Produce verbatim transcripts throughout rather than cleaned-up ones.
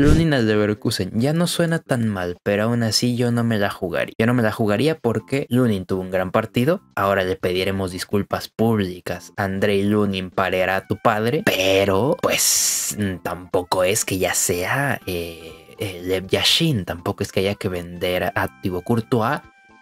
Lunin al Leverkusen ya no suena tan mal, pero aún así yo no me la jugaría. Yo no me la jugaría porque Lunin tuvo un gran partido. Ahora le pediremos disculpas públicas. Andrei Lunin pareará a tu padre, pero pues tampoco es que ya sea eh, eh, Lev Yashin, tampoco es que haya que vender a Thibaut Courtois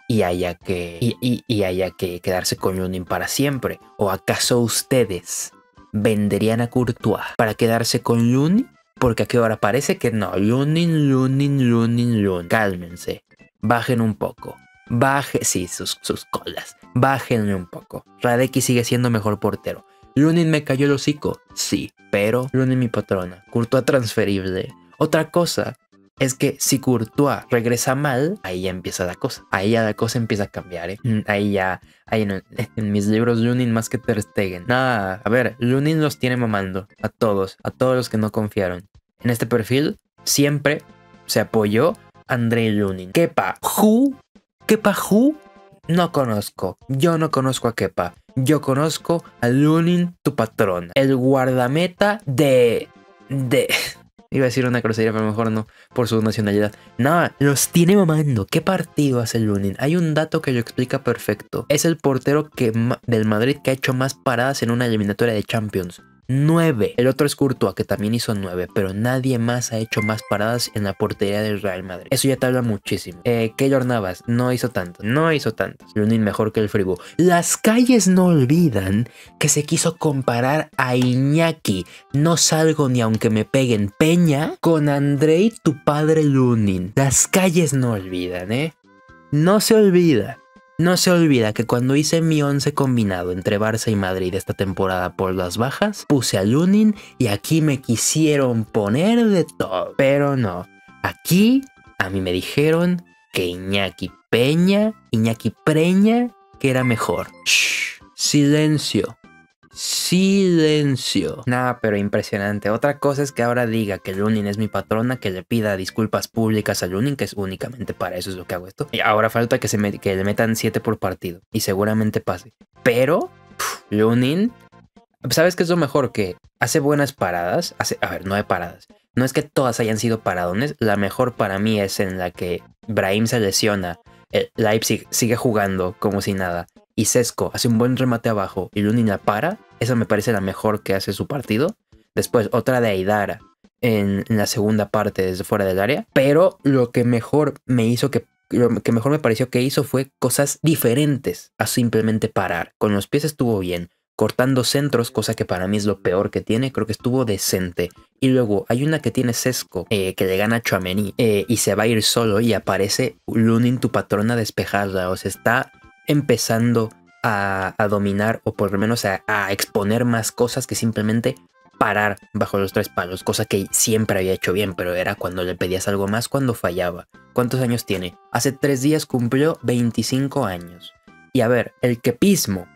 y haya que, y, y, y haya que quedarse con Lunin para siempre. ¿O acaso ustedes venderían a Courtois para quedarse con Lunin? Porque aquí ahora parece que no. Lunin, Lunin, Lunin, Lunin. Cálmense. Bajen un poco. Baje, sí, sus, sus colas. Bájenle un poco. Hrádecký sigue siendo mejor portero. Lunin me cayó el hocico. Sí, pero Lunin mi patrona. Courtois transferible. Otra cosa es que si Courtois regresa mal, ahí ya empieza la cosa. Ahí ya la cosa empieza a cambiar, ¿eh? Ahí ya... Ahí en, en mis libros Lunin más que te Stegen. Nada, a ver, Lunin los tiene mamando. A todos, a todos los que no confiaron. En este perfil siempre se apoyó Andrei Lunin. Kepa, ¿who? Kepa, ¿who? No conozco. Yo no conozco a Kepa. Yo conozco a Lunin, tu patrón. El guardameta de... De... Iba a decir una grosería, pero mejor no, por su nacionalidad. Nada, los tiene mamando. ¿Qué partido hace Lunin? Hay un dato que lo explica perfecto. Es el portero que ma del Madrid que ha hecho más paradas en una eliminatoria de Champions. nueve. El otro es Courtois, que también hizo nueve, pero nadie más ha hecho más paradas en la portería del Real Madrid. Eso ya te habla muchísimo. Eh, Keylor Navas no hizo tanto, no hizo tanto. Lunin mejor que el Friburgo. Las calles no olvidan que se quiso comparar a Iñaki, no salgo ni aunque me peguen, Peña, con Andrei, tu padre Lunin. Las calles no olvidan, ¿eh? No se olvida. No se olvida que cuando hice mi once combinado entre Barça y Madrid esta temporada por las bajas, puse a Lunin y aquí me quisieron poner de todo. Pero no, aquí a mí me dijeron que Iñaki Peña, Iñaki Preña, que era mejor. Shh, silencio. Silencio. Nada, pero impresionante. Otra cosa es que ahora diga que Lunin es mi patrona, que le pida disculpas públicas a Lunin, que es únicamente para eso es lo que hago esto. Y ahora falta que, se me, que le metan siete por partido. Y seguramente pase. Pero, pff, Lunin, ¿sabes qué es lo mejor? Que hace buenas paradas. Hace, a ver, nueve paradas. No es que todas hayan sido paradones. La mejor para mí es en la que Brahim se lesiona. El Leipzig sigue jugando como si nada. Y Sesko hace un buen remate abajo y Lunin la para. Esa me parece la mejor que hace su partido. Después otra de Aidara en, en la segunda parte desde fuera del área. Pero lo que mejor me hizo que... Lo que mejor me pareció que hizo fue cosas diferentes a simplemente parar. Con los pies estuvo bien. Cortando centros, cosa que para mí es lo peor que tiene. Creo que estuvo decente. Y luego hay una que tiene Sesko, eh, que le gana a Chouameni. Eh, y se va a ir solo y aparece Lunin, tu patrona, a despejarla. O sea, está... empezando a, a dominar o por lo menos a, a exponer más cosas que simplemente parar bajo los tres palos. Cosa que siempre había hecho bien, pero era cuando le pedías algo más cuando fallaba. ¿Cuántos años tiene? Hace tres días cumplió veinticinco años. Y a ver, el kepismo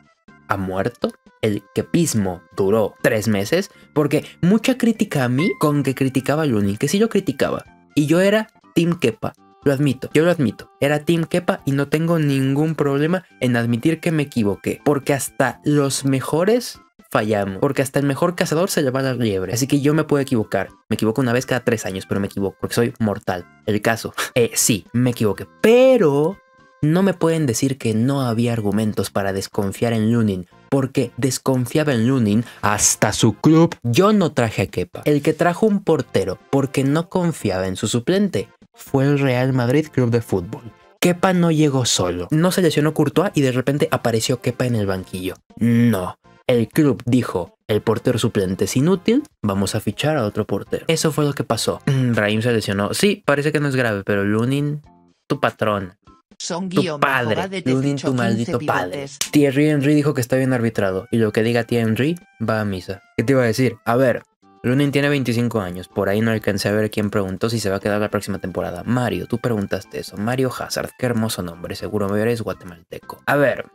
ha muerto. El kepismo duró tres meses. Porque mucha crítica a mí con que criticaba a Lunin, que sí yo criticaba. Y yo era Team Kepa. Lo admito, yo lo admito, era Team Kepa y no tengo ningún problema en admitir que me equivoqué. Porque hasta los mejores fallamos, porque hasta el mejor cazador se le va la liebre. Así que yo me puedo equivocar, me equivoco una vez cada tres años, pero me equivoco porque soy mortal. El caso, eh, sí, me equivoqué, pero no me pueden decir que no había argumentos para desconfiar en Lunin. Porque desconfiaba en Lunin hasta su club. Yo no traje a Kepa, el que trajo un portero porque no confiaba en su suplente fue el Real Madrid Club de Fútbol. Kepa no llegó solo. No se lesionó Courtois y de repente apareció Kepa en el banquillo. No. El club dijo, el portero suplente es inútil, vamos a fichar a otro portero. Eso fue lo que pasó. Brahim se lesionó. Sí, parece que no es grave, pero Lunin, tu patrón. Son tu padre. Lunin, tu maldito padre. Thierry Henry dijo que está bien arbitrado. Y lo que diga Thierry Henry va a misa. ¿Qué te iba a decir? A ver... Lunin tiene veinticinco años, por ahí no alcancé a ver quién preguntó si se va a quedar la próxima temporada. Mario, tú preguntaste eso. Mario Hazard, qué hermoso nombre, seguro me eres guatemalteco. A ver,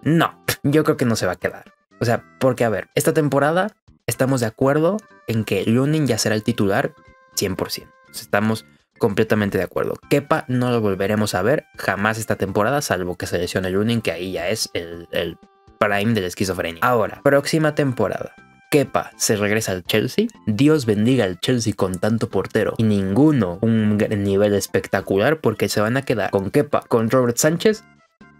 no, yo creo que no se va a quedar. O sea, porque a ver, esta temporada estamos de acuerdo en que Lunin ya será el titular cien por ciento. Estamos completamente de acuerdo. Kepa no lo volveremos a ver jamás esta temporada, salvo que se lesione Lunin, que ahí ya es el, el prime de la esquizofrenia. Ahora, próxima temporada. Kepa se regresa al Chelsea. Dios bendiga al Chelsea con tanto portero y ninguno un nivel espectacular, porque se van a quedar con Kepa, con Robert Sánchez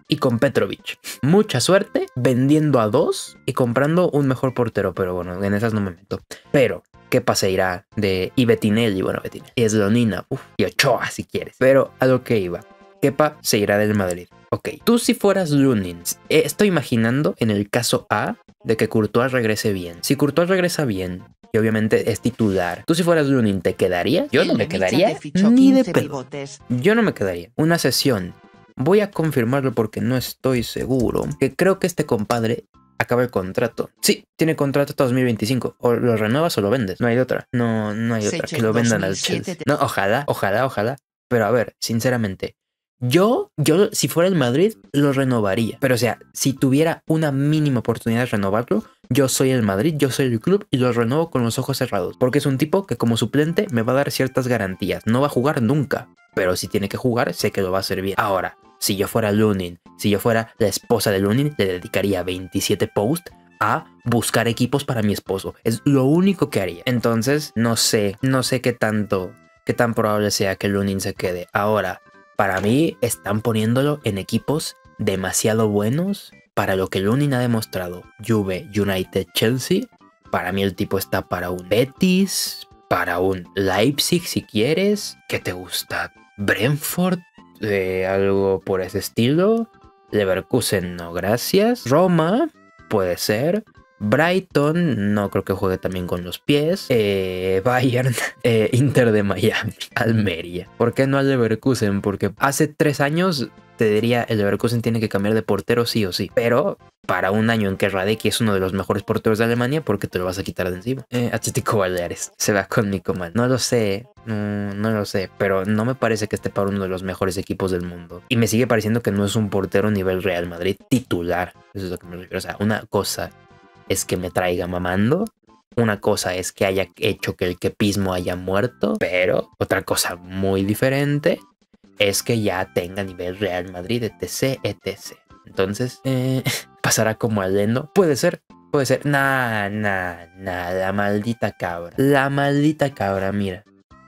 y con Petrovic. Mucha suerte vendiendo a dos y comprando un mejor portero, pero bueno, en esas no me meto. Pero Kepa se irá de... y Betinelli, bueno, Betinelli, y Eslonina, uff, y Ochoa si quieres. Pero a lo que iba, Kepa se irá del Madrid. Ok, tú si fueras Lunin, estoy imaginando en el caso A de que Courtois regrese bien. Si Courtois regresa bien y obviamente es titular, tú si fueras Lunin, ¿te quedarías? Yo no me quedaría ni de pedo. Yo no me quedaría. Una sesión. Voy a confirmarlo porque no estoy seguro. Que creo que este compadre acaba el contrato. Sí, tiene contrato hasta dos mil veinticinco. O lo renuevas o lo vendes. No hay otra. No, no hay otra. Que lo vendan al Chelsea. No, ojalá, ojalá, ojalá. Pero a ver, sinceramente. Yo, yo, si fuera el Madrid, lo renovaría. Pero, o sea, si tuviera una mínima oportunidad de renovarlo, yo soy el Madrid, yo soy el club y lo renovo con los ojos cerrados. Porque es un tipo que como suplente me va a dar ciertas garantías. No va a jugar nunca, pero si tiene que jugar, sé que lo va a hacer bien. Ahora, si yo fuera Lunin, si yo fuera la esposa de Lunin, le dedicaría veintisiete posts a buscar equipos para mi esposo. Es lo único que haría. Entonces, no sé, no sé qué tanto, qué tan probable sea que Lunin se quede. Ahora... para mí están poniéndolo en equipos demasiado buenos para lo que Lunin ha demostrado. Juve, United, Chelsea. Para mí el tipo está para un Betis, para un Leipzig si quieres. ¿Qué te gusta? Brentford, eh, algo por ese estilo. Leverkusen, no gracias. Roma, puede ser. Brighton, no creo que juegue también con los pies. Eh, Bayern, eh, Inter de Miami, Almería. ¿Por qué no al Leverkusen? Porque hace tres años te diría el Leverkusen tiene que cambiar de portero sí o sí. Pero para un año en que Hrádecký es uno de los mejores porteros de Alemania, ¿por qué te lo vas a quitar de encima? Eh, Atlético Baleares se va con Nico Man. No lo sé, no, no lo sé. Pero no me parece que esté para uno de los mejores equipos del mundo. Y me sigue pareciendo que no es un portero nivel Real Madrid titular. Eso es lo que me refiero. O sea, una cosa... es que me traiga mamando. Una cosa es que haya hecho que el kepismo haya muerto. Pero otra cosa muy diferente es que ya tenga nivel Real Madrid, etc, etcétera. Entonces, eh, pasará como al Leno. Puede ser, puede ser. Nah, nah, nah. La maldita cabra. La maldita cabra, mira.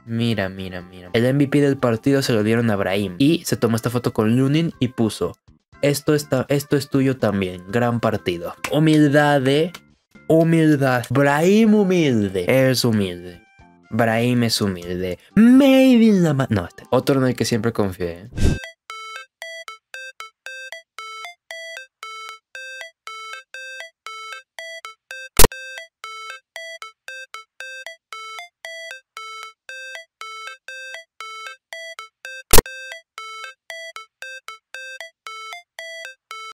Mira, mira, mira. El M V P del partido se lo dieron a Brahim. Y se tomó esta foto con Lunin y puso... Esto, está, esto es tuyo también. Gran partido. Humildad, de humildad. Brahim humilde. Es humilde. Brahim es humilde. Maybe la mano. No, este. Otro en el que siempre confié.